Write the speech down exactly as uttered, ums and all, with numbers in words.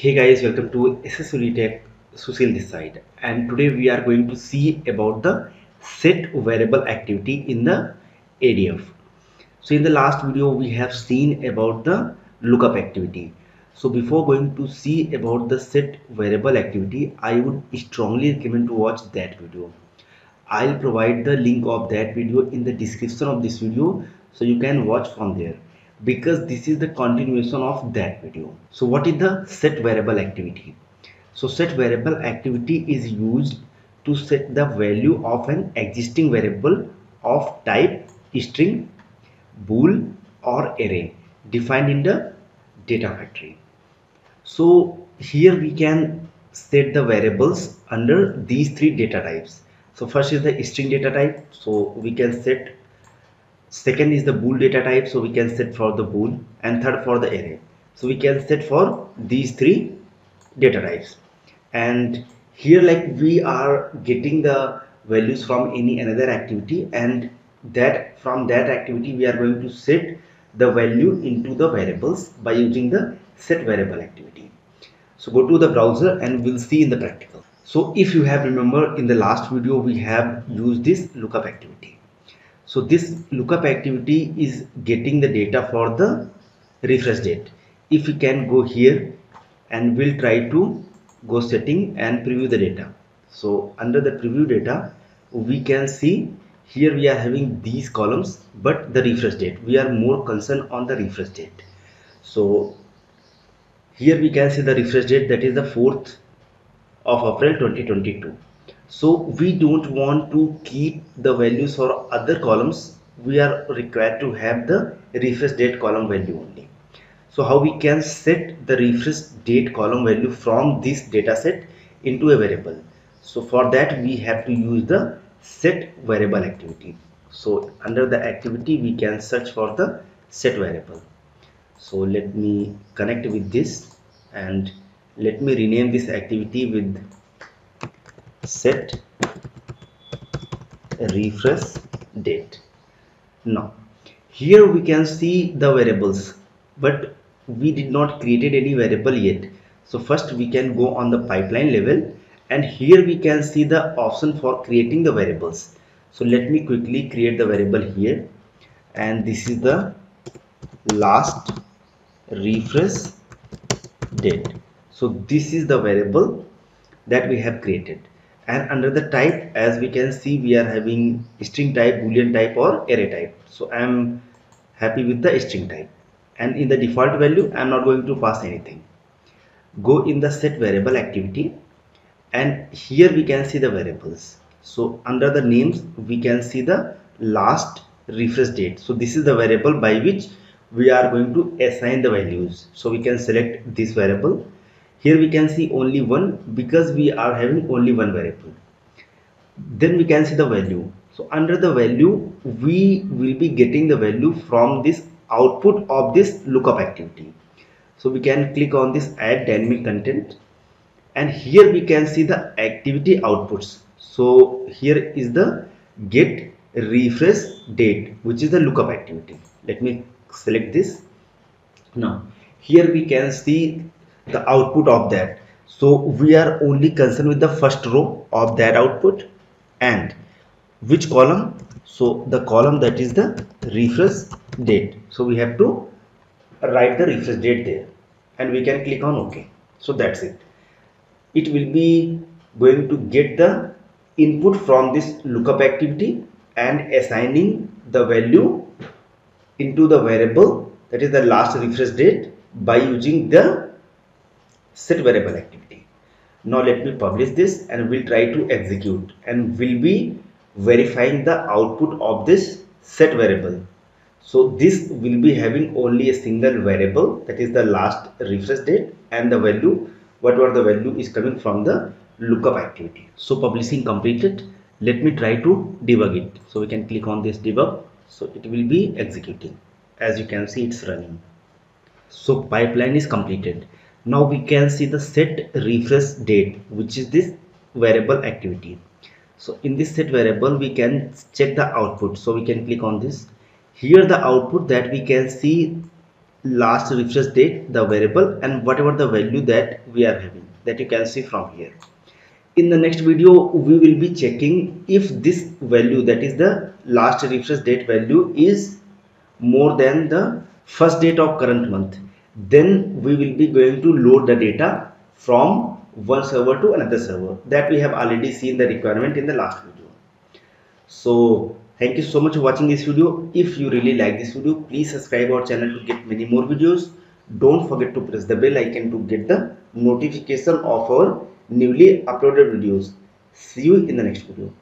Hey guys, welcome to S S UNITECH, Susil Desai, and today we are going to see about the set variable activity in the A D F. So in the last video we have seen about the lookup activity. So before going to see about the set variable activity, I would strongly recommend to watch that video. I'll provide the link of that video in the description of this video, so you can watch from there, because this is the continuation of that video. So what is the set variable activity? So set variable activity is used to set the value of an existing variable of type string, bool or array defined in the data factory. So here we can set the variables under these three data types. So first is the string data type, so we can set. Second is the bool data type, so we can set for the bool, and third for the array. So we can set for these three data types, and here like we are getting the values from any another activity, and that from that activity we are going to set the value into the variables by using the set variable activity. So go to the browser and we'll see in the practical. So if you have remembered, in the last video we have used this lookup activity. So this lookup activity is getting the data for the refresh date. If we can go here and we'll try to go setting and preview the data. So under the preview data, we can see here we are having these columns, but the refresh date, we are more concerned on the refresh date. So here we can see the refresh date, that is the fourth of April twenty twenty-two. So we don't want to keep the values for other columns. We are required to have the refresh date column value only. So how we can set the refresh date column value from this data set into a variable? So for that we have to use the set variable activity. So under the activity we can search for the set variable. So let me connect with this and let me rename this activity with set refresh date. Now here we can see the variables, but we did not created any variable yet. So first we can go on the pipeline level, and here we can see the option for creating the variables. So let me quickly create the variable here, and this is the last refresh date. So this is the variable that we have created. And under the type, as we can see, we are having string type, boolean type or array type. So I am happy with the string type, and in the default value I am not going to pass anything. Go in the set variable activity, and here we can see the variables. So under the names we can see the last refresh date. So this is the variable by which we are going to assign the values. So we can select this variable. Here we can see only one, because we are having only one variable. Then we can see the value. So under the value we will be getting the value from this output of this lookup activity. So we can click on this add dynamic content, and here we can see the activity outputs. So here is the get refresh date, which is the lookup activity. Let me select this. Now here we can see the output of that. So we are only concerned with the first row of that output, and which column? So the column that is the refresh date. So we have to write the refresh date there, and we can click on OK. So that's it. It will be going to get the input from this lookup activity and assigning the value into the variable, that is the last refresh date, by using the set variable activity. Now let me publish this and we'll try to execute, and we'll be verifying the output of this set variable. So this will be having only a single variable, that is the last refresh date, and the value, whatever the value is coming from the lookup activity. So publishing completed. Let me try to debug it. So we can click on this debug. So it will be executing. As you can see, it's running. So pipeline is completed. Now we can see the set refresh date, which is this variable activity. So in this set variable we can check the output. So we can click on this. Here the output that we can see last refresh date, the variable, and whatever the value that we are having, that you can see from here. In the next video, we will be checking if this value, that is the last refresh date value, is more than the first date of current month. Then we will be going to load the data from one server to another server. That we have already seen the requirement in the last video. So thank you so much for watching this video. If you really like this video, please subscribe our channel to get many more videos. Don't forget to press the bell icon to get the notification of our newly uploaded videos. See you in the next video.